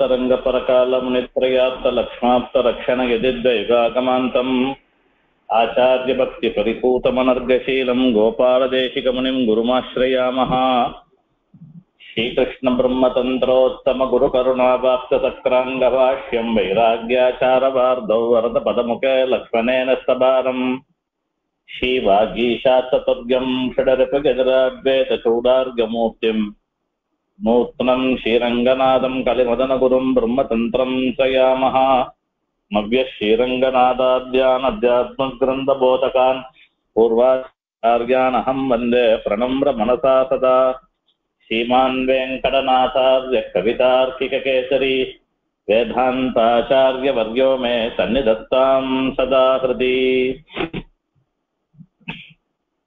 తరంగ పరకాల మునిత్రయాప్త లక్ష్మాప్త రక్షణ యదిద్వైగాగమాంతం ఆచార్య భక్తి పరిపూతమనర్గశీలం గోపాలదేశిక మునిం గురుమాశ్రయామః శ్రీకృష్ణ బ్రహ్మతంత్రోత్తమ గురు కరుణాభాష్య సక్రాంగ భాష్యం వైరాగ్యాచార వార్ధౌ వరద పదముఖే లక్ష్మణేన స్తభారం శివాగీషా చతుర్గం షడరిప గజరాద్వేత చౌడార్గమూర్తిం నూత్నం శ్రీరంగనాథం కలిమదన గురుం బ్రహ్మతంత్రం శ్రయామః నవ్య శ్రీరంగనాథాధ్యానాధ్యాత్మగ్రంథబోధకాన్ పూర్వాచార్యానహం వందే ప్రణమ్ర మనసా సదా శ్రీమాన్ వెంకటనాథార్య కవితార్కికకేసరి వేదాంతాచార్యవర్యో మే సన్నిధత్తాం సదా హృది.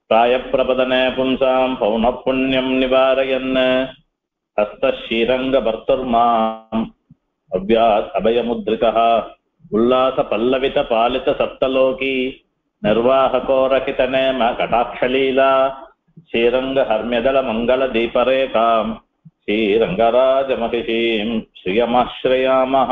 ప్రాయప్రపదనే పుంసాం పౌనఃపుణ్యం నివారయన్ హస్తశ్రీరంగభర్తుర్మాం అవ్యాత్ అభయముద్రికః ఉల్లాసపల్లవిత పాలిత సప్తలోకీ నిర్వాహకోరకితనేమ కటాక్షలీలా శ్రీరంగహర్మ్యదళమంగళదీపరేఖాం శ్రీరంగరాజమహిషీం శ్రియమాశ్రయామః.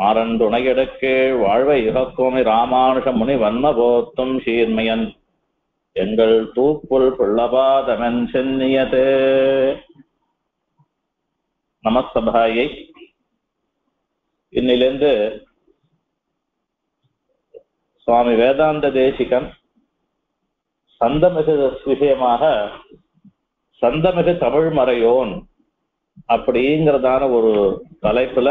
மாறன் துணையிடக்கே வாழ்வை இகக்கோமி ராமானுஷ முனி வன்ம போத்தும் சீர்மையன் எங்கள் தூப்புள் புள்ளபாதமன் சென்னியதே. நமசபாயை இன்னிலிருந்து சுவாமி வேதாந்த தேசிகன் சந்தமிகு விஷயமாக சந்தமிகு தமிழ் மறையோன் அப்படிங்கிறதான ஒரு தலைப்புல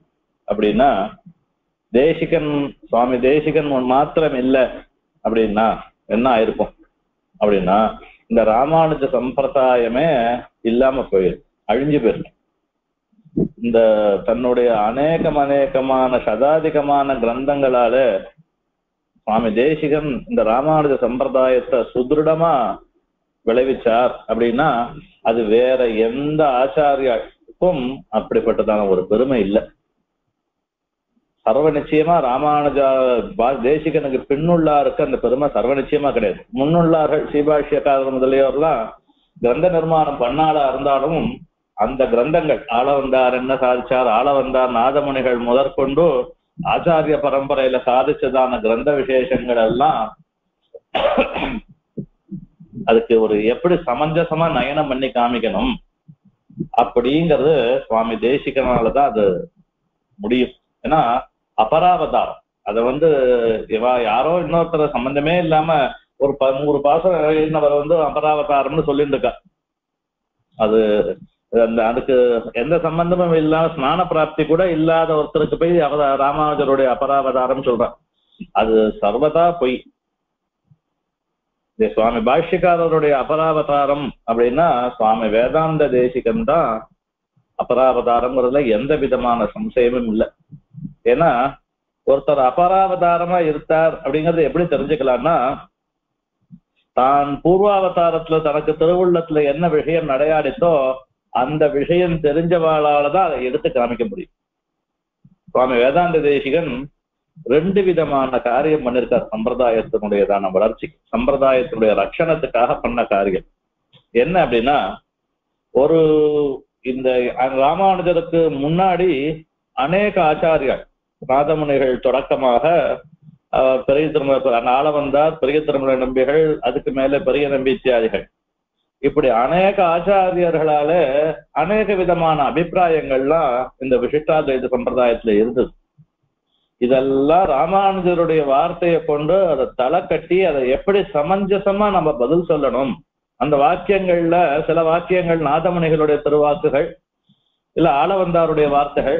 அப்படின்னா தேசிகன் சுவாமி தேசிகன் மாத்திரம் இல்லை அப்படின்னா என்ன ஆயிருக்கும் அப்படின்னா இந்த ராமானுஜ சம்பிரதாயமே இல்லாம போயிடும், அழிஞ்சு போயிடும். இந்த தன்னுடைய அநேகமான சதாதிகமான கிரந்தங்களால சுவாமி தேசிகன் இந்த ராமானுஜ சம்பிரதாயத்தை சுதிருடமா விளைவிச்சார் அப்படின்னா அது வேற எந்த ஆச்சாரியாக்கும் அப்படிப்பட்டதான ஒரு பெருமை இல்லை. சர்வ நிச்சயமா ராமானுஜா தேசிகனுக்கு பின்னுள்ளாருக்கு அந்த பெருமை சர்வ நிச்சயமா கிடையாது. முன்னுள்ளார்கள் சீபாஷ்யக்காரர் முதலியோர்லாம் கிரந்த நிர்மாணம் பண்ணாளா இருந்தாலும் அந்த கிரந்தங்கள் ஆள வந்தார் என்ன சாதிச்சார் ஆள வந்தார் நாதமுனிகள் முதற்கொண்டு ஆச்சாரிய பரம்பரையில சாதிச்சதான கிரந்த விசேஷங்கள் எல்லாம் அதுக்கு ஒரு எப்படி சமஞ்சசமா நயனம் பண்ணி காமிக்கணும் அப்படிங்கிறது சுவாமி தேசிகனாலதான் அது முடியும். ஏன்னா அபராவதாரம் அதை யாரோ இன்னொருத்தர சம்பந்தமே இல்லாம ஒரு 100 பாசம் எழுதினவர் அபராவதாரம்னு சொல்லிட்டு இருக்கா. அது அதுக்கு எந்த சம்பந்தமும் இல்லாம ஸ்நான பிராப்தி கூட இல்லாத ஒருத்தருக்கு போய் ராமானுஜருடைய அபராவதாரம் சொல்றான். அது சர்வதா பொய். சுவாமி பாஷ்யக்காரருடைய அபராவதாரம் அப்படின்னா சுவாமி வேதாந்த தேசிகன் தான் அபராவதாரம்ங்கிறதுல எந்த விதமான சம்சயமும் இல்லை. ஏன்னா ஒருத்தர் அபராவதாரமா இருந்தார் அப்படிங்கறது எப்படி தெரிஞ்சுக்கலாம்னா தான் பூர்வாவதாரத்துல தனக்கு திருவுள்ளத்துல என்ன விஷயம் நடையாடித்தோ அந்த விஷயம் தெரிஞ்சவாளாலதான் அதை எடுத்து காமிக்க முடியும். சுவாமி வேதாந்த தேசிகன் 2 விதமான காரியம் பண்ணிருக்கார் சம்பிரதாயத்தினுடையதான வளர்ச்சிக்கு சம்பிரதாயத்தினுடைய ரட்சணத்துக்காக பண்ண காரியம் என்ன அப்படின்னா ஒரு இந்த ராமானுஜருக்கு முன்னாடி அநேக ஆச்சாரியார் நாதமுனிகள் தொடக்கமாக பெரிய திருமண ஆள வந்தார், பெரிய திருமண நம்பிகள், அதுக்கு மேல பெரிய நம்பி இத்தியாதிகள். இப்படி அநேக ஆச்சாரியர்களால அநேக விதமான அபிப்பிராயங்கள்லாம் இந்த விசிஷ்டாத்வைத சம்பிரதாயத்துல இருந்தது. இதெல்லாம் ராமானுஜருடைய வார்த்தையை கொண்டு அதை தலை கட்டி அதை எப்படி சமஞ்சசமா நம்ம பதில் சொல்லணும். அந்த வாக்கியங்கள்ல சில வாக்கியங்கள் நாதமணிகளுடைய திருவாக்குகள், இல்ல ஆளவந்தாருடைய வார்த்தைகள்,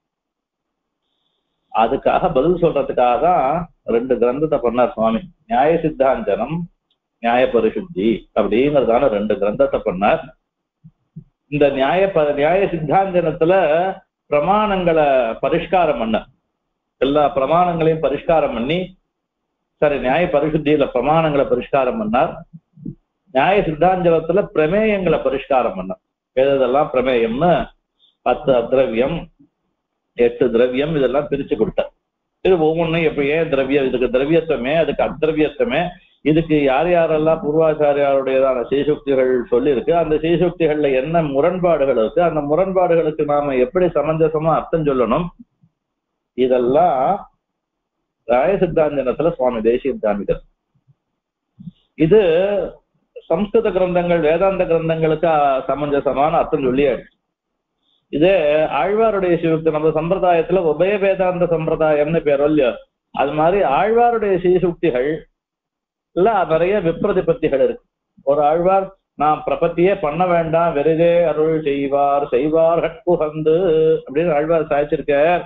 அதுக்காக பதில் சொல்றதுக்காக தான் ரெண்டு கிரந்தத்தை பண்ணார் சுவாமி. நியாய சித்தாந்தனம், நியாய பரிசுத்தி அப்படிங்கிறதான ரெண்டு கிரந்தத்தை பண்ணார். இந்த நியாய சித்தாந்தனத்துல பிரமாணங்களை பரிஷ்காரம் பண்ண, எல்லா பிரமாணங்களையும் பரிஷ்காரம் பண்ணி, சரி நியாய பரிசுத்தியில பிரமாணங்களை பரிஷ்காரம் பண்ணார். நியாய சித்தாந்தனத்துல பிரமேயங்களை பரிஷ்காரம் பண்ணார். எதெல்லாம் பிரமேயம்னு 10 அத்ரவியம், 8 திரவியம், இதெல்லாம் பிரிச்சு கொடுத்தார். இது ஒவ்வொன்றும் எப்படி ஏன் திரவியம், இதுக்கு திரவியத்துவமே, அதுக்கு அத்திரவியத்துவமே, இதுக்கு யார் யாரெல்லாம் பூர்வாச்சாரியாருடையதான சீசுக்திகள் சொல்லியிருக்கு, அந்த சீசுக்திகள்ல என்ன முரண்பாடுகள் இருக்கு, அந்த முரண்பாடுகளுக்கு நாம எப்படி சமஞ்சசமா அர்த்தம் சொல்லணும், இதெல்லாம் நியாய சித்தாந்தனத்துல சுவாமி தேசிகன் காமிக்கிறார். இது சம்ஸ்கிருத கிரந்தங்கள், வேதாந்த கிரந்தங்களுக்கு சமஞ்சசமான அர்த்தம் சொல்லியாச்சு. இதே ஆழ்வாருடைய சீசுக்தி, நம்ம சம்பிரதாயத்துல உபய வேதாந்த சம்பிரதாயம்னு பேர் இல்லையோ, அது மாதிரி ஆழ்வாருடைய சீசுக்திகள் இல்ல நிறைய விப்ரதிபத்திகள் இருக்கு. ஒரு ஆழ்வார் நான் பிரபத்தியே பண்ண வேண்டாம், வெறுதே அருள் செய்வார் செய்வார் ஹட்புகந்து அப்படின்னு ஆழ்வார் சாய்ச்சிருக்கார்.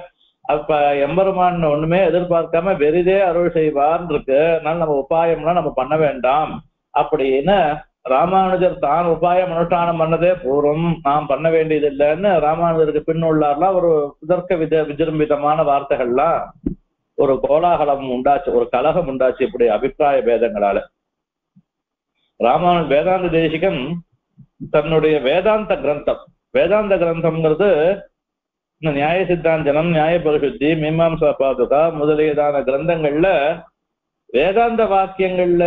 அப்ப எம்பெருமான் ஒண்ணுமே எதிர்பார்க்காம வெறுதே அருள் செய்வார்னு இருக்கு, அதனால நம்ம உபாயம்லாம் நம்ம பண்ண வேண்டாம் அப்படின்னு ராமானுஜர் தான் உபாயம் அனுஷ்டானம் பண்ணதே பூர்வம், நாம் பண்ண வேண்டியது இல்லைன்னு ராமானுஜருக்கு பின்னுள்ளார்லாம் ஒரு சுதர்க்க விஜிரும்பிதமான வார்த்தைகள்லாம் ஒரு கோலாகலம் உண்டாச்சு, ஒரு கலகம் உண்டாச்சு. இப்படி அபிப்பிராய பேதங்களால ராமானுஜ வேதாந்த தேசிகன் தன்னுடைய வேதாந்த கிரந்தம்ங்கிறது இந்த நியாய சித்தாந்தனம், நியாய பரிசுத்தி, மீமாம்சா பாதுகா முதலியதான கிரந்தங்கள்ல வேதாந்த வாக்கியங்கள்ல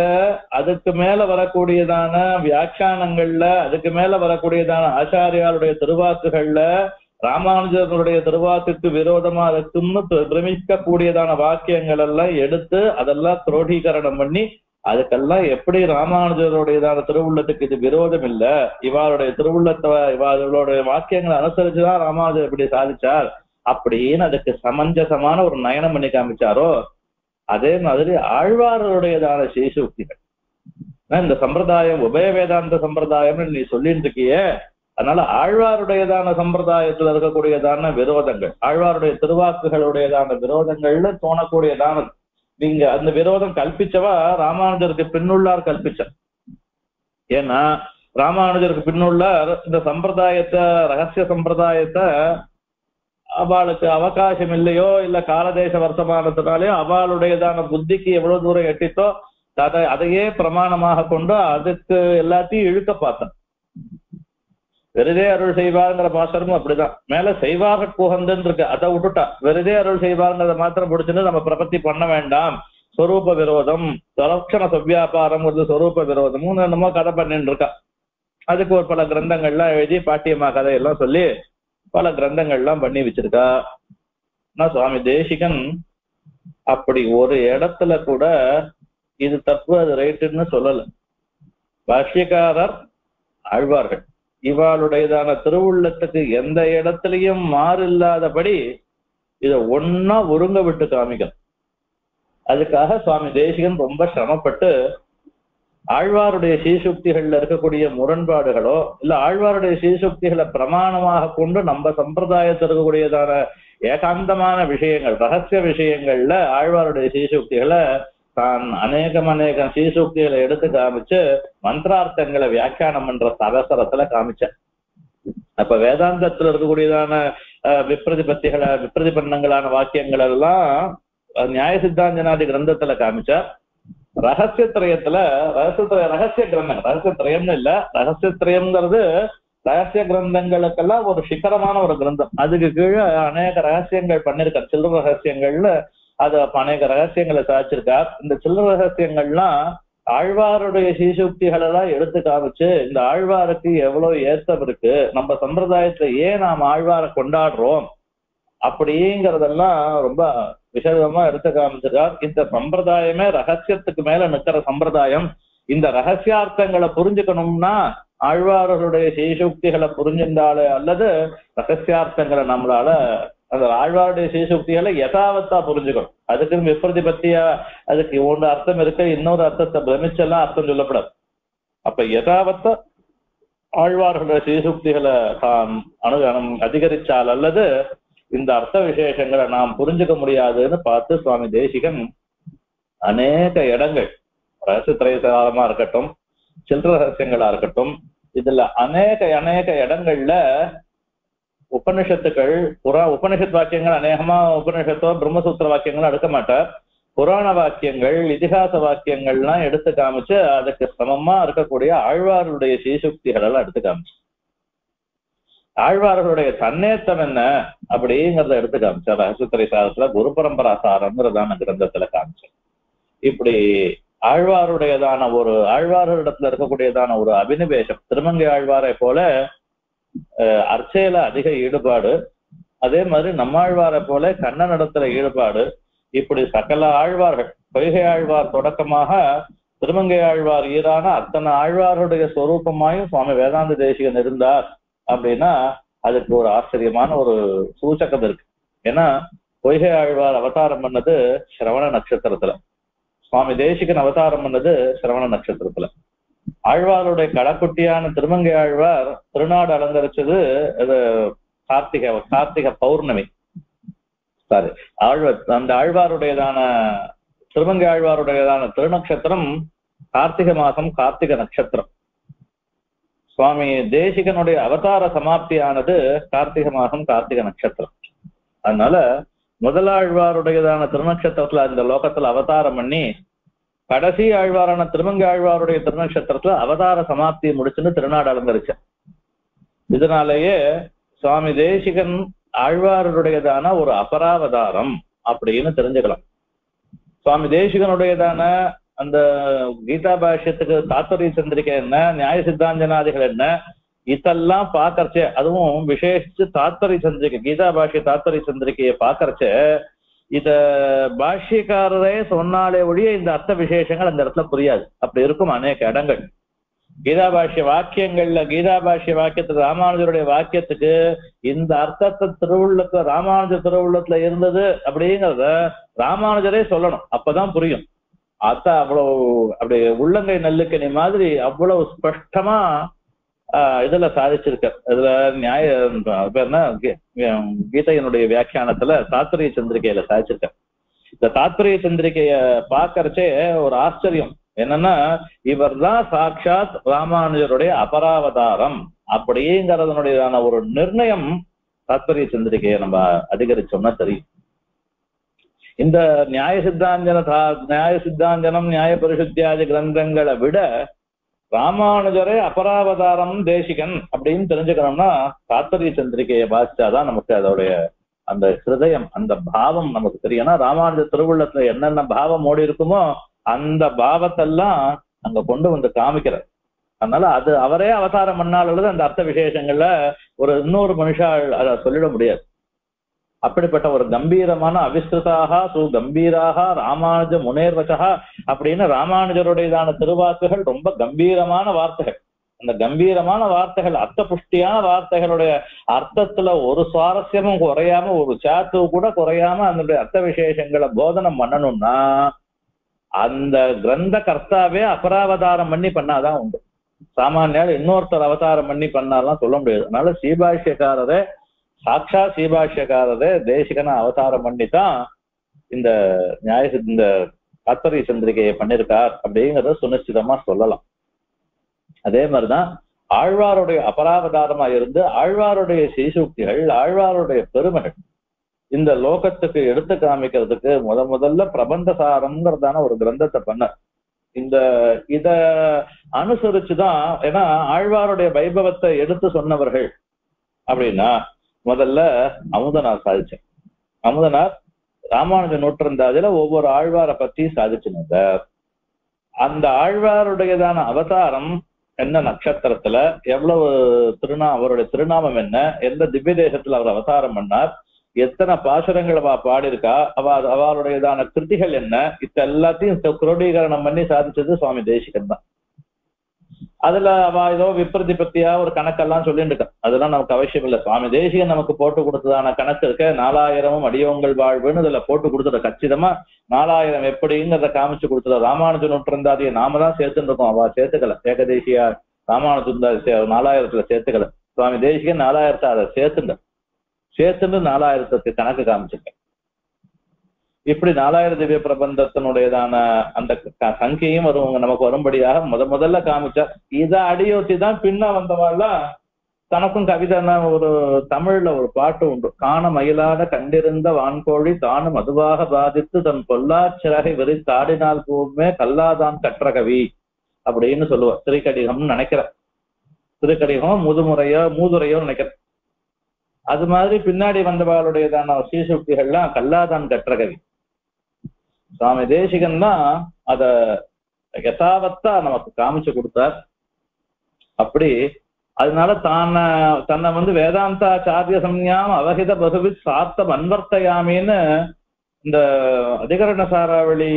அதுக்கு மேல வரக்கூடியதான வியாக்கியானங்கள்ல, அதுக்கு மேல வரக்கூடியதான ஆச்சாரியாளுடைய திருவாக்குகள்ல ராமானுஜருடைய திருவாக்குக்கு விரோதமா இருக்கும்னு பிரமிக்க கூடியதான வாக்கியங்கள் எல்லாம் எடுத்து அதெல்லாம் துரோடீகரணம் பண்ணி, அதுக்கெல்லாம் எப்படி ராமானுஜருடையதான திருவுள்ளத்துக்கு இது விரோதம் இல்ல, இவருடைய திருவுள்ளத்தை இவருடைய வாக்கியங்களை அனுசரிச்சுதான் ராமானுஜர் இப்படி சாதிச்சார் அப்படின்னு அதுக்கு சமஞ்சசமான ஒரு நயனம் பண்ணி காமிச்சாரோ, அதே மாதிரி ஆழ்வாருடையதான சீசுக்திகள். இந்த சம்பிரதாயம் உபய வேதாந்த சம்பிரதாயம்னு நீ சொல்லிட்டு இருக்கியே, அதனால ஆழ்வாருடையதான சம்பிரதாயத்துல இருக்கக்கூடியதான விரோதங்கள், ஆழ்வாருடைய திருவாக்குகளுடையதான விரோதங்கள்னு தோணக்கூடியதானது நீங்க அந்த விரோதம் கல்பிச்சவா ராமானுஜருக்கு பின்னுள்ளார் கல்பிச்சார். ஏன்னா ராமானுஜருக்கு பின்னுள்ளார் இந்த சம்பிரதாயத்தை, ரகசிய சம்பிரதாயத்தை அவளுக்கு அவகாசம் இல்லையோ, இல்ல காலதேச வர்த்தமானத்தினாலேயோ அவளுடையதான புத்திக்கு எவ்வளவு தூரம் எட்டித்தோ அதையே பிரமாணமாக கொண்டு அதுக்கு எல்லாத்தையும் இழுக்க பார்த்தேன். வெறுதே அருள் செய்வாருங்கிற பாசரமும் அப்படிதான், மேல செய்வாக புகந்துன்னு இருக்கு, அதை விட்டுட்டா வெறுதே அருள் செய்வாருங்கிறத மாத்திரம் பிடிச்சிட்டு நம்ம பிரபத்தி பண்ண வேண்டாம், ஸ்வரூப விரோதம், சலட்சண சவ்யாபாரம்ங்கிறது ஸ்வரூப விரோதமும் என்னமோ கதை பண்ணிட்டு இருக்கா. அதுக்கு ஒரு பல கிரந்தங்கள்லாம் எழுதி பாட்டியம்மா கதையெல்லாம் சொல்லி பல கிரந்தங்கள்லாம் பண்ணி வச்சிருக்கா. நான் சுவாமி தேசிகன் அப்படி ஒரு இடத்துல கூட இது தப்பு அது ரைட்டுன்னு சொல்லலை. பாஷ்யக்காரர் ஆழ்வார்கள் இவாளுடையதான திருவுள்ளத்துக்கு எந்த இடத்துலையும் மாறில்லாதபடி இதை ஒன்னா ஒருங்க விட்டு காமிக்கணும். அதுக்காக சுவாமி தேசிகன் ரொம்ப சிரமப்பட்டு ஆழ்வாருடைய சீசுக்திகள்ல இருக்கக்கூடிய முரண்பாடுகளோ இல்ல ஆழ்வாருடைய சீசுக்திகளை பிரமாணமாக கொண்டு நம்ம சம்பிரதாயத்தில் இருக்கக்கூடியதான ஏகாந்தமான விஷயங்கள் ரகசிய விஷயங்கள்ல ஆழ்வாருடைய சீசுக்திகளை தான் அநேகம் அநேகம் சீசுக்திகளை எடுத்து காமிச்சு மந்திரார்த்தங்களை வியாக்கியானம் பண்ற சரசரத்துல காமிச்சேன். அப்ப வேதாந்தத்துல இருக்கக்கூடியதான விப்ரதிபன்னங்களான வாக்கியங்கள் எல்லாம் நியாய சித்தாஞ்சனாதி கிரந்தத்துல காமிச்சா, ரகசியத்திரயத்துல ரகசிய கிரந்தங்கள் ரகசியத்திரயம்னு இல்ல, ரகசியத்திரயம்ங்கிறது ரகசிய கிரந்தங்களுக்கெல்லாம் ஒரு சிக்கரமான ஒரு கிரந்தம். அதுக்கு கீழே அநேக ரகசியங்கள் பண்ணிருக்கா, சில்லற ரகசியங்கள்ல அது அநேக ரகசியங்களை சாதிச்சிருக்கா. இந்த சில்லற ரகசியங்கள்லாம் ஆழ்வாருடைய சீசுக்திகள் எல்லாம் எடுத்து காமிச்சு இந்த ஆழ்வாருக்கு எவ்வளவு ஏத்தம் இருக்கு, நம்ம சம்பிரதாயத்துல ஏன் நாம் ஆழ்வாரை கொண்டாடுறோம் அப்படிங்கிறதெல்லாம் ரொம்ப விசேஷமா எடுத்து காமிச்சிருக்கார். இந்த சம்பிரதாயமே ரகசியத்துக்கு மேல நிற்கிற சம்பிரதாயம். இந்த ரகசியார்த்தங்களை புரிஞ்சுக்கணும்னா ஆழ்வாரர்களுடைய சீசுக்திகளை புரிஞ்சிருந்தாலே அல்லது ரகசியார்த்தங்களை நம்மளால அந்த ஆழ்வாருடைய சீசுக்திகளை யதாவத்தா புரிஞ்சுக்கணும். அதுக்கு விப்ரதி பத்தியா அதுக்கு ஒன்று அர்த்தம் இருக்க இன்னொரு அர்த்தத்தை பிரமிச்செல்லாம் அர்த்தம் சொல்லப்படாது. அப்ப யதாவத்தா ஆழ்வார்களுடைய சீசுக்திகளை தாம் அனுகனம் அதிகரிச்சால் அல்லது இந்த அர்த்த விசேஷங்களை நாம் புரிஞ்சுக்க முடியாதுன்னு பார்த்து சுவாமி தேசிகன் அநேக இடங்கள் ரகசியத்திரயமா இருக்கட்டும் சில்லற ரகசியங்களா இருக்கட்டும் இதுல அநேக அநேக இடங்கள்ல உபனிஷத்துக்கள் உபனிஷத் வாக்கியங்கள் அநேகமா உபனிஷத்தோ பிரம்மசூத்திர வாக்கியங்களும் எடுக்க மாட்டார். புராண வாக்கியங்கள் இதிகாச வாக்கியங்கள்லாம் எடுத்து காமிச்சு அதுக்கு சமமா இருக்கக்கூடிய ஆழ்வாருடைய சீசுக்திகள் எல்லாம் எடுத்து காமிச்சு ஆழ்வார்களுடைய தன்னேத்தம் என்ன அப்படிங்கிறத எடுத்து காமிச்சார். ரகசியத்திரை சாரத்துல குரு பரம்பரா சாரம்ங்கிறதான கிரந்தத்துல காமிச்சார். இப்படி ஆழ்வாருடையதான ஒரு ஆழ்வார்களிடத்துல இருக்கக்கூடியதான ஒரு அபினிவேசம், திருமங்கை ஆழ்வாரை போல அர்ச்சையில அதிக ஈடுபாடு, அதே மாதிரி நம்மாழ்வாரை போல கண்ணன் இடத்துல ஈடுபாடு, இப்படி சகல ஆழ்வார்கள் பொய்கை ஆழ்வார் தொடக்கமாக திருமங்கை ஆழ்வார் ஈரான அத்தனை ஆழ்வாருடைய ஸ்வரூபமாயும் சுவாமி வேதாந்த தேசிகன் இருந்தார் அப்படின்னா அதுக்கு ஒரு ஆச்சரியமான ஒரு சூச்சகம் இருக்கு. ஏன்னா பொய்கை ஆழ்வார் அவதாரம் பண்ணது சிரவண நட்சத்திரத்துல, சுவாமி தேசிகன் அவதாரம் பண்ணது சிரவண நட்சத்திரத்துல, ஆழ்வாருடைய கடைக்குட்டியான திருமங்கை ஆழ்வார் திருநாடு அலங்கரிச்சது கார்த்திகை பௌர்ணமி. சாரி, அந்த ஆழ்வாருடையதான திருமங்கை ஆழ்வாருடையதான திருநட்சத்திரம் கார்த்திகை மாசம் கார்த்திகை நட்சத்திரம். சுவாமி தேசிகனுடைய அவதார சமாப்தியானது கார்த்திகை மாதம் கார்த்திகை நட்சத்திரம். அதனால முதலாழ்வாருடையதான திருநட்சத்திரத்துல இந்த லோகத்துல அவதாரம் பண்ணி கடைசி ஆழ்வாரான திருமங்கை ஆழ்வாருடைய திருநட்சத்திரத்துல அவதார சமாப்தியை முடிச்சுன்னு திருநாடு அலங்கரிச்ச. இதனாலேயே சுவாமி தேசிகன் ஆழ்வாருடையதான ஒரு அபராவதாரம் அப்படின்னு தெரிஞ்சுக்கலாம். சுவாமி தேசிகனுடையதான அந்த கீதா பாஷ்யத்துக்கு தாத்பரிய சந்திரிக்கை என்ன, நியாய சித்தாஞ்சனாதிகள் என்ன, இதெல்லாம் பாக்கறச்சே, அதுவும் விசேஷிச்சு தாத்பரிய சந்திரிக்கை கீதா பாஷ்ய தாத்பரிய சந்திரிக்கையை பாக்கறச்சே இத பாஷ்யக்காரரே சொன்னாலே ஒழிய இந்த அர்த்த விசேஷங்கள் அந்த இடத்துல புரியாது. அப்படி இருக்கும் அநேக இடங்கள் கீதா பாஷ்ய வாக்கியங்கள்ல, கீதா பாஷ்ய வாக்கியத்துக்கு ராமானுஜருடைய வாக்கியத்துக்கு இந்த அர்த்தத்தை திருவுள்ளத்துல ராமானுஜர் திருவுள்ளத்துல இருந்தது அப்படிங்கிறத ராமானுஜரே சொல்லணும், அப்பதான் புரியும். அத்தா அவ்வளவு அப்படி உள்ளங்கை நல்லுக்கணி மாதிரி அவ்வளவு ஸ்பஷ்டமா இதுல சாதிச்சிருக்க. இதுல நியாய கீதையினுடைய வியாக்கியானத்துல தாத்பரிய சந்திரிகையில சாதிச்சிருக்க. இந்த தாத்பரிய சந்திரிகைய பாக்கறச்சே ஒரு ஆச்சரியம் என்னன்னா, இவர் தான் சாட்சாத் ராமானுஜருடைய அபராவதாரம் அப்படிங்கறதனுடையதான ஒரு நிர்ணயம் தாத்பரிய சந்திரிகையை நம்ம அதிகரிச்சோம்னா தெரியும். இந்த நியாய சித்தாஞ்சனம் நியாய பரிசுத்தியாதி கிரந்தங்களை விட ராமானுஜரே அபராவதாரம் தேசிகன் அப்படின்னு தெரிஞ்சுக்கணும்னா தாத்பரிய சந்திரிகையை வாசிச்சாதான் நமக்கு அதோடைய அந்த ஹிருதயம் அந்த பாவம் நமக்கு தெரியும். ஏன்னா ராமானுஜர் திருவுள்ளத்துல என்னென்ன பாவம் ஓடி இருக்குமோ அந்த பாவத்தெல்லாம் அங்க கொண்டு வந்து காமிக்கிறார். அதனால அது அவரே அவதாரம் பண்ணாலுள்ளது அந்த அர்த்த விசேஷங்கள்ல ஒரு இன்னொரு மனுஷால் அதை சொல்லிட முடியாது. அப்படிப்பட்ட ஒரு கம்பீரமான அவிஸ்ருதாக சுகம்பீராக ராமானுஜ முனேர்வச்சா அப்படின்னு ராமானுஜருடையதான திருவாக்குகள் ரொம்ப கம்பீரமான வார்த்தைகள். அந்த கம்பீரமான வார்த்தைகள் அர்த்த புஷ்டியான வார்த்தைகளுடைய அர்த்தத்துல ஒரு சுவாரஸ்யமும் குறையாம ஒரு சாத்து கூட குறையாம அதனுடைய அர்த்த விசேஷங்களை போதனம் பண்ணணும்னா அந்த கிரந்த கர்த்தாவே அபராவதாரம் பண்ணி பண்ணாதான் உண்டு. சாமானியால் இன்னொருத்தர் அவதாரம் பண்ணி பண்ணாலாம் சொல்ல முடியாது. அதனால சீபாஷ்யக்காரரே, சாட்சா சீபாஷ்யக்காரரே தேசிகனை அவதாரம் பண்ணித்தான் இந்த இந்த கர்த்தரி சந்திரிகையை பண்ணியிருக்கார் அப்படிங்கிறத சுனிச்சிதமா சொல்லலாம். அதே மாதிரிதான் ஆழ்வாருடைய அபராவதாரமா இருந்து ஆழ்வாருடைய சீசூக்திகள், ஆழ்வாருடைய பெருமைகள் இந்த லோகத்துக்கு எடுத்து காமிக்கிறதுக்கு முதல்ல பிரபந்தசாரம்ங்கிறதான ஒரு கிரந்தத்தை பண்ணார். இந்த இத அனுசரிச்சுதான், ஏன்னா ஆழ்வாருடைய வைபவத்தை எடுத்து சொன்னவர்கள் அப்படின்னா முதல்ல அமுதனார் சாதிச்சார். அமுதனார் ராமானுஜ நூற்றந்தாதில ஒவ்வொரு ஆழ்வாரை பத்தி சாதிச்சுனார். அந்த ஆழ்வாருடையதான அவதாரம் என்ன நட்சத்திரத்துல, எவ்வளவு அவருடைய திருநாமம் என்ன, எந்த திவ்ய தேசத்துல அவர் அவதாரம் பண்ணார், எத்தனை பாசுரங்கள் அவ பாடியிருக்கா, அவளுடையதான கிருதிகள் என்ன, இத்த எல்லாத்தையும் குரோடீகரணம் பண்ணி சாதிச்சது சுவாமி தேசிகன் தான். அதுல அவ ஏதோ விப்ரதி பத்தியா ஒரு கணக்கெல்லாம் சொல்லிட்டு இருக்கான். அதெல்லாம் நமக்கு அவசியம் இல்லை. சுவாமி தேசிகன் நமக்கு போட்டு கொடுத்ததான கணக்கு இருக்க, 4000 அடியவங்கள் வாழ்வுன்னு இதுல போட்டு கொடுத்துட, கச்சிதமா 4000 எப்படிங்கிறத காமிச்சு கொடுத்துட. ராமானுஜன் நூற்றந்தாதியை நாம தான் சேர்த்துட்டு இருக்கோம், அவ சேர்த்துக்கல. ஏகதேசியா ராமானுஜந்தாதி 4000 சேர்த்துக்கல, சுவாமி தேசிகன் 4000 அதை சேர்த்துங்க, சேர்த்துட்டு 4000 கணக்கு காமிச்சிருக்கேன். இப்படி 4000 திவ்ய பிரபந்தத்தினுடையதான அந்த சங்கையும் வருவங்க நமக்கு வரும்படியாக முதல்ல காமிச்சா. இதை அடியோத்தி தான் பின்ன வந்தவாள்லாம் தனக்கும் கவிதைன்னா ஒரு தமிழ்ல ஒரு பாட்டு உண்டு. காண மயிலாக கண்டிருந்த வான்கோழி தானும் அதுவாக பாதித்து தன் கொல்லா சிறகை வெறி தாடினால் பூவுமே கல்லாதான் கற்ற கவி அப்படின்னு சொல்லுவா. திருக்கடிகம்னு நினைக்கிறேன், திருக்கடிகம் மூதுரையோ நினைக்கிறேன். அது மாதிரி பின்னாடி வந்தவாளுடையதான சீசுக்திகள்லாம் கல்லாதான் கற்ற கவி. சுவாமி தேசிகன் தான் அத யதாவத்தா நமக்கு காமிச்சு கொடுத்தார். அப்படி அதனால தன்னை வேதாந்தாச்சாரிய சம்ஞாம் அவஹித பகுவித் சார்த்தம் அன்வர்த்தையாமின்னு இந்த அதிகரண சாராவளி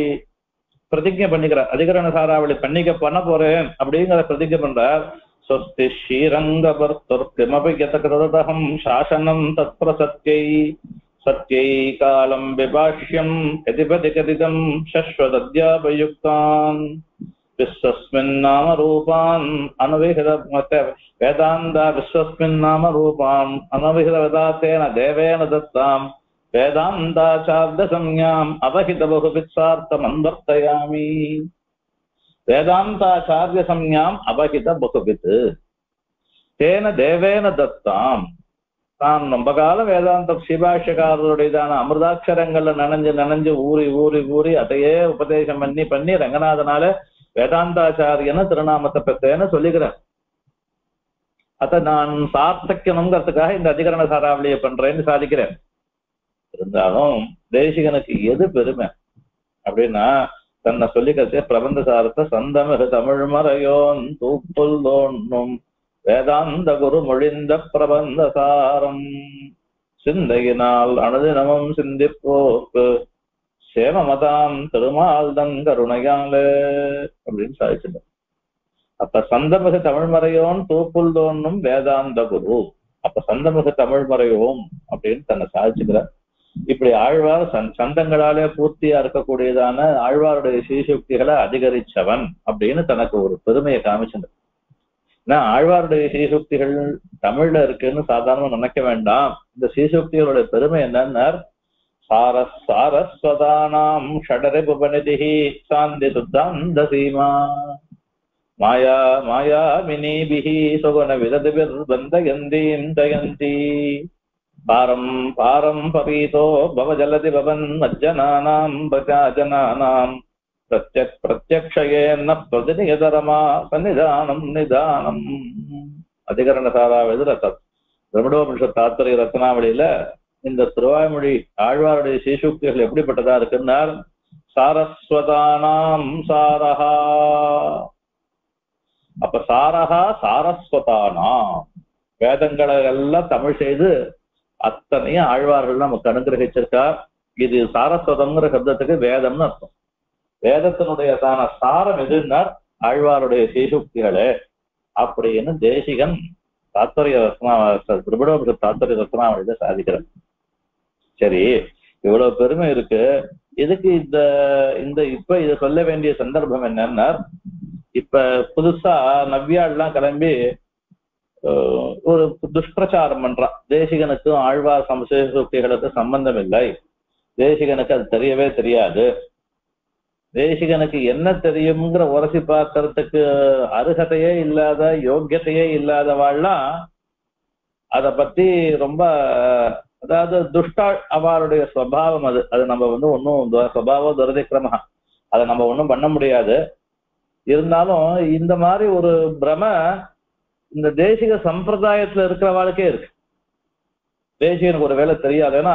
பிரதிஜை பண்ணிக்கிறார். அதிகரண சாராவளி பண்ண போறேன் அப்படிங்கிற பிரதிஜை பண்றார். சொஸ்தி ஸ்ரீரங்கபர்த்தம் சாசனம் தத்பிரசத்யை சத்யை காலம் விபாஷ்யம் எதிபதி கதிதம் சஸ்வதத்யாபயுக்தான் விஸ்வஸ்மின் நாம ரூபான் அனுவிஹித வேதாந்தா விஸ்வஸ்மின் நாம ரூபான் அனுவிஹித வேதாத்தேன தேவேன தத்தாம் வேதாந்தாச்சார்த்த சம்ஞாம் அவஹித பகுபித் சார்த்தம் அன்வர்த்தயாமி. வேதாந்தாச்சாரிய சம்ஞாம் அபகித பகுபித்து தேன தேவேன தத்தாம். தான் ரொம்ப கால வேதாந்த சீபாஷ்யக்காரருடையதான அமிர்தாட்சரங்கள்ல நனைஞ்சு ஊறி அதையே உபதேசம் பண்ணி ரங்கநாதனால வேதாந்தாச்சாரியன்னு திருநாமத்தை பெற்றேன்னு சொல்லிக்கிறார். அத நான் சார்த்திக்கணுங்கிறதுக்காக இந்த அதிகரண சாராவளியை பண்றேன்னு சாதிக்கிறேன். இருந்தாலும் தேசிகனுக்கு எது பெருமை அப்படின்னா தன்னை சொல்லிக்கிறதே பிரபந்த சாரத்தை சந்தமிகு தமிழ் மறையோன் தூப்புல் தோன்னும் வேதாந்த குரு மொழிந்த பிரபந்த சாரம் சிந்தையினால் அனுதினமும் சிந்திப்போக்கு சேமமதாம் திருமால் தங்கருணையாலே அப்படின்னு சாதிச்சிருந்தோம். அப்ப சந்தமிகு தமிழ் மறையோன் தூப்புல் தோன்னும் வேதாந்த குரு, அப்ப சந்தமிகு தமிழ் மறையோம் அப்படின்னு தன்னை சாதிச்சுக்கிறார். இப்படி ஆழ்வார் சந்தங்களாலே பூர்த்தியா இருக்கக்கூடியதான ஆழ்வாருடைய சீசுக்திகளை அதிகரிச்சவன் அப்படின்னு தனக்கு ஒரு பெருமையை காமிச்சிருந்தது. ஏன்னா ஆழ்வாருடைய சீசுக்திகள் தமிழ்ல இருக்குன்னு சாதாரணமா நினைக்க வேண்டாம். இந்த சீசுக்திகளுடைய பெருமை என்னன்னா சாரஸ் சாரஸ்வதானாம் ஷடரி புபநிதிஹி சாந்தி சுத்தாந்த சீமா மாயா மாயாமினிபிஹி சுகுண விததிபிர் பந்தயந்தீம் தயந்தி பாரம் பாரம் பவீதோ பவ ஜலதி பவன் மஜ்ஜனானாம் பஜாஜனானாம் பிரத்யக்ஷயேன பிரதிநியதரமா சன்னிதானம் நிதானம். அதிகரண சாராவதில பிரம்மடோபனிஷத் தாத்பரிய ரத்னாவளியில இந்த திருவாய்மொழி ஆழ்வாருடைய சீசூக்திகள் எப்படிப்பட்டதா இருக்குன்னார். சாரஸ்வதானாம் சாரஹா, அப்ப சாரஹா சாரஸ்வதானாம் வேதங்களை எல்லாம் தமிழ் செய்து அத்தனையும் ஆழ்வார்கள் நமக்கு அனுகிரகிச்சிருக்கா. இது சாரஸ்வதம்ங்கிற சப்தத்துக்கு வேதம்னு அர்த்தம். வேதத்தினுடையதான சாரம் எதுனார் ஆழ்வாருடைய சீசுக்திகளே அப்படின்னு தேசிகன் தாத்பரிய ரத்னாவளியில சாதிக்கிறார். சரி, இவ்வளவு பெருமை இருக்கு, எதுக்கு இந்த இந்த இப்ப இதை சொல்ல வேண்டிய சந்தர்ப்பம் என்னன்னா, இப்ப புதுசா நவ்யாள்லாம் கிளம்பி ஒரு துஷ்பிரச்சாரம் பண்றான். தேசிகனுக்கும் ஆழ்வார் சம்சேஷுக்திகளுக்கும் சம்பந்தம் இல்லை, தேசிகனுக்கு அது தெரியவே தெரியாது, தேசிகனுக்கு என்ன தெரியுங்கிற உரசி பாத்திரத்துக்கு அருகதையே இல்லாத யோக்கியத்தையே இல்லாதவாள்லாம் அதை பத்தி ரொம்ப, அதாவது துஷ்டாள் அவளுடைய சுவாவம். அது அது நம்ம வந்து ஒன்றும் சுவாவம் துரதிக்கிரமா, அதை நம்ம ஒன்றும் பண்ண முடியாது. இருந்தாலும் இந்த மாதிரி ஒரு பிரம இந்த தேசிக சம்பிரதாயத்துல இருக்கிற வாழ்க்கையே இருக்கு. தேசிகனுக்கு ஒரு வேலை தெரியாது, ஏன்னா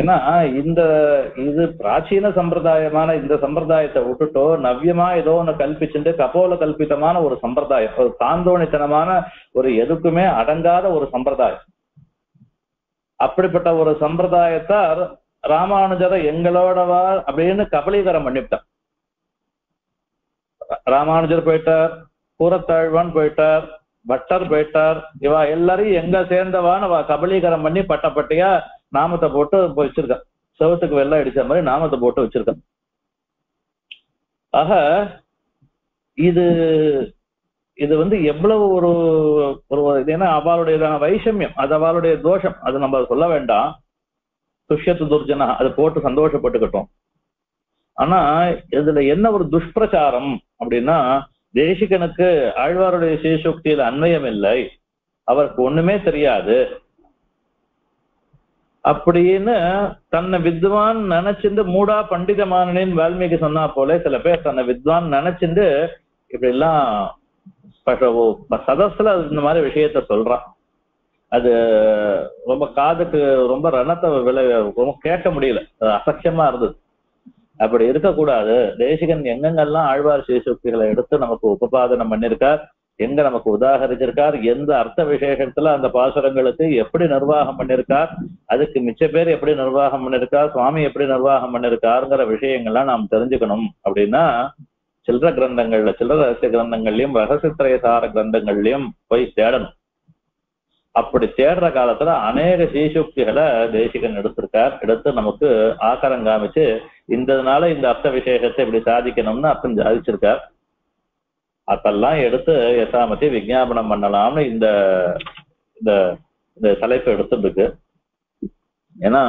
ஏன்னா இந்த இது பிராச்சீன சம்பிரதாயமான இந்த சம்பிரதாயத்தை விட்டுட்டோ நவ்யமா ஏதோ ஒன்று கல்பிச்சுட்டு கபோல கல்பித்தமான ஒரு சம்பிரதாயம், ஒரு தாந்தோணித்தனமான ஒரு எதுக்குமே அடங்காத ஒரு சம்பிரதாயம். அப்படிப்பட்ட ஒரு சம்பிரதாயத்தார் ராமானுஜரை எங்களோடவா அப்படின்னு கபலீகரம் பண்ணிவிட்டார். ராமானுஜர் போயிட்டார், கூரத்தாழ்வான் போயிட்டார், பட்டர் போயிட்டார், இவா எல்லாரையும் எங்க சேர்ந்தவான்னு கபலீகரம் பண்ணி பட்டப்பட்டியா நாமத்தை போட்டு வச்சிருக்கான். செவத்துக்கு வெள்ளம் அடிச்ச மாதிரி நாமத்தை போட்டு வச்சிருக்கான். ஆக இது இது வந்து எவ்வளவு ஒரு ஒரு ஏன்னா அவளுடைய வைஷமியம், அது அவளுடைய தோஷம், அது நம்ம சொல்ல வேண்டாம். துஷ்யத்து துர்ஜனா அதை போட்டு சந்தோஷப்பட்டுக்கிட்டோம். ஆனா இதுல என்ன ஒரு துஷ்பிரச்சாரம் அப்படின்னா, தேசிகனுக்கு ஆழ்வாருடைய சேஷோக்தியில அன்வயம் இல்லை, அவருக்கு ஒண்ணுமே தெரியாது அப்படின்னு தன்னை வித்வான் நினைச்சிருந்து மூடா பண்டிதமானனின் வால்மீகி சொன்னா போல சில பேர் தன்னை வித்வான் நினைச்சிருந்து இப்படி எல்லாம் சதஸ்ல இந்த மாதிரி விஷயத்த சொல்றான். அது ரொம்ப காதுக்கு ரொம்ப ரணத்தை ரொம்ப கேட்க முடியல, அசட்சியமா இருந்தது. அப்படி இருக்கக்கூடாது. தேசிகன் எங்கெங்கெல்லாம் ஆழ்வார் சேஷோக்திகளை எடுத்து நமக்கு உபபாதனம் பண்ணிருக்கார், எங்க நமக்கு உதாகரிச்சிருக்கார், எந்த அர்த்த விசேஷத்துல அந்த பாசுரங்களுக்கு எப்படி நிர்வாகம் பண்ணிருக்கார், அதுக்கு மிச்ச பேர் எப்படி நிர்வாகம் பண்ணிருக்கார், சுவாமி எப்படி நிர்வாகம் பண்ணிருக்காருங்கிற விஷயங்கள்லாம் நாம் தெரிஞ்சுக்கணும். அப்படின்னா சில்லற கிரந்தங்கள்ல, சில்லற ரகசிய கிரந்தங்கள்லயும் ரகசியத்திரயசார கிரந்தங்கள்லயும் போய் தேடணும். அப்படி தேடுற காலத்துல அநேக சீசூக்திகளை தேசிகன் எடுத்திருக்கார், எடுத்து நமக்கு ஆக்கரம் காமிச்சு இந்ததுனால இந்த அர்த்த விசேஷத்தை இப்படி சாதிக்கணும்னு அர்த்தம் சாதிச்சிருக்கார். அதெல்லாம் எடுத்து யசாமத்தை விஞ்ஞாபனம் பண்ணலாம்னு இந்த இந்த தலைப்பு எடுத்துருக்கு. ஏன்னா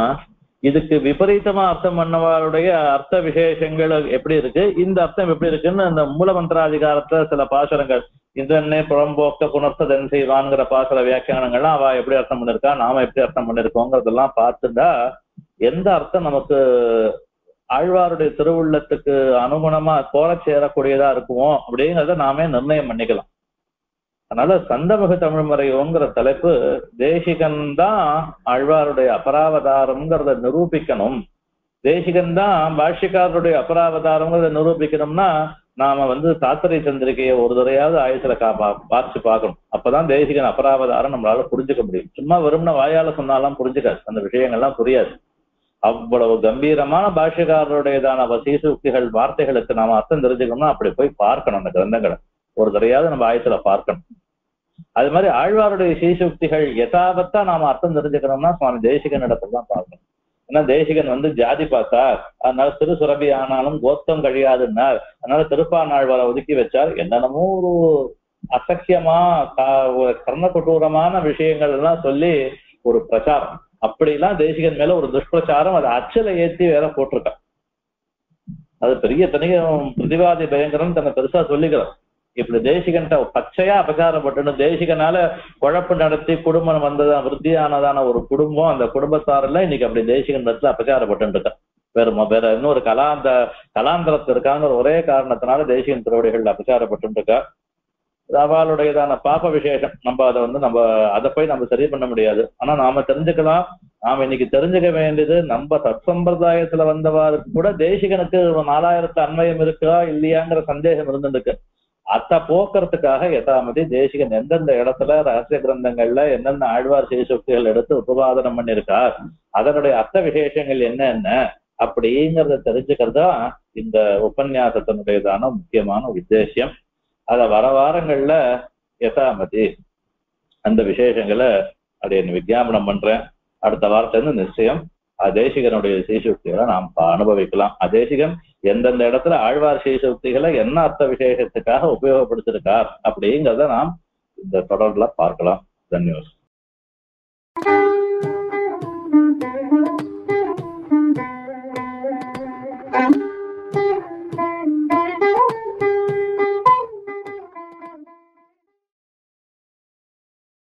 இதுக்கு விபரீதமா அர்த்தம் பண்ணவாளுடைய அர்த்த விசேஷங்கள் எப்படி இருக்கு, இந்த அர்த்தம் எப்படி இருக்குன்னு அந்த மூலமந்திராதிகாரத்துல சில பாசுரங்கள் இதன்னே புறம்போக்க புணர்த்ததன் செய்வான்ங்கிற பாசுர வியாக்கியானங்கள்லாம் அவ எப்படி அர்த்தம் பண்ணிருக்கா, நாம எப்படி அர்த்தம் பண்ணிருக்கோங்கிறதெல்லாம் பார்த்துட்டா எந்த அர்த்தம் நமக்கு ஆழ்வாருடைய திருவுள்ளத்துக்கு அனுகுணமா கோர சேரக்கூடியதா இருக்குமோ அப்படிங்கிறத நாமே நிர்ணயம் பண்ணிக்கலாம். அதனால சந்தமுக தமிழ் முறையோங்கிற தலைப்பு தேசிகன் தான் ஆழ்வாருடைய அபராவதாரம்ங்கிறத நிரூபிக்கணும், தேசிகன் தான் பாஷ்யக்காரருடைய அபராவதாரம்ங்கிறத நிரூபிக்கணும்னா நாம வந்து தாத்திரை சந்திரிகையை ஒரு தடையாவது ஆயுத்துல பார்த்து பார்க்கணும். அப்பதான் தேசிகன் அபராவதாரம் நம்மளால புரிஞ்சுக்க முடியும். சும்மா வெறும்னா வாயால சொன்னாலாம் புரிஞ்சுக்காது, அந்த விஷயங்கள்லாம் புரியாது. அவ்வளவு கம்பீரமான பாஷ்யக்காரருடையதான சேஷோக்திகள் வார்த்தைகளுக்கு நாம அர்த்தம் தெரிஞ்சுக்கணும்னா அப்படி போய் பார்க்கணும், அந்த கிரந்தங்களை ஒரு தடையாவது நம்ம ஆயத்துல பார்க்கணும். அது மாதிரி ஆழ்வாருடைய சேஷோக்திகள் யதாவத்தா நாம அர்த்தம் தெரிஞ்சுக்கணும்னா சுவாமி தேசிகன் இடத்துலதான் பார்க்கணும். ஏன்னா தேசிகன் வந்து ஜாதி பார்த்தார், அதனால திருசுரபி ஆனாலும் கோத்தம் கழியாதுன்னார், அதனால திருப்பாணாழ்வாரை ஒதுக்கி வச்சார், என்னென்னமோ ஒரு அசக்கியமா கர்ணகொட்டூரமான விஷயங்கள் எல்லாம் சொல்லி ஒரு பிரச்சாரம். அப்படிலாம் தேசிகன் மேல ஒரு துஷ்பிரச்சாரம், அதை அச்சலை ஏற்றி வேற போட்டிருக்கான். அது பெரிய தனியும் பிரதிவாதி பயங்கரம் தன்னை பெருசா சொல்லிக்கிறான். இப்படி தேசிகன் பச்சையா அபச்சாரப்பட்டு தேசிகனால குழப்பம் நடத்தி குடும்பம் வந்ததா விருத்தியானதான ஒரு குடும்பம், அந்த குடும்பத்தாரில் இன்னைக்கு அப்படி தேசிகன் இடத்துல அபச்சாரப்பட்டு இருக்கான். வேற இன்னொரு கலாந்தரத்து இருக்காங்கிற ஒரே காரணத்தினால தேசிகன் திருவடிகள் அபச்சாரப்பட்டு இருக்கா. ரவாளுடையதான பாப்ப விசேஷம் நம்ம அதை வந்து நம்ம அதை போய் நம்ம சரி பண்ண முடியாது. ஆனா நாம தெரிஞ்சுக்கலாம், நாம இன்னைக்கு தெரிஞ்சுக்க வேண்டியது நம்ம சத்சம்பிரதாயத்துல வந்தவாறு கூட தேசிகனுக்கு 4000 அன்வயம் இருக்கா இல்லையாங்கிற சந்தேகம் இருந்திருக்கு. அத்தை போக்குறதுக்காக எதாமதி தேசிகன் எந்தெந்த இடத்துல ரகசிய கிரந்தங்கள்ல எந்தெந்த ஆழ்வார் செய்திகள் எடுத்து உபவாதனம் பண்ணிருக்கார், அதனுடைய அர்த்த விசேஷங்கள் என்னென்ன அப்படிங்கிறத தெரிஞ்சுக்கிறதா இந்த உபன்யாசத்தினுடையதான முக்கியமான உத்தேசியம். அத வர வாரங்கள்ல யதாமதி அந்த விசேஷங்களை அப்படியே விஜாபனம் பண்றேன். அடுத்த வாரத்துல இருந்து நிச்சயம் தேசிகனுடைய சீசுக்திகளை நாம் அனுபவிக்கலாம். தேசிகன் எந்தெந்த இடத்துல ஆழ்வார் சீசுக்திகளை என்ன அர்த்த விசேஷத்துக்காக உபயோகப்படுத்திருக்கார் அப்படிங்கிறத நாம் இந்த தொடர்ல பார்க்கலாம். தன்யோஸ்.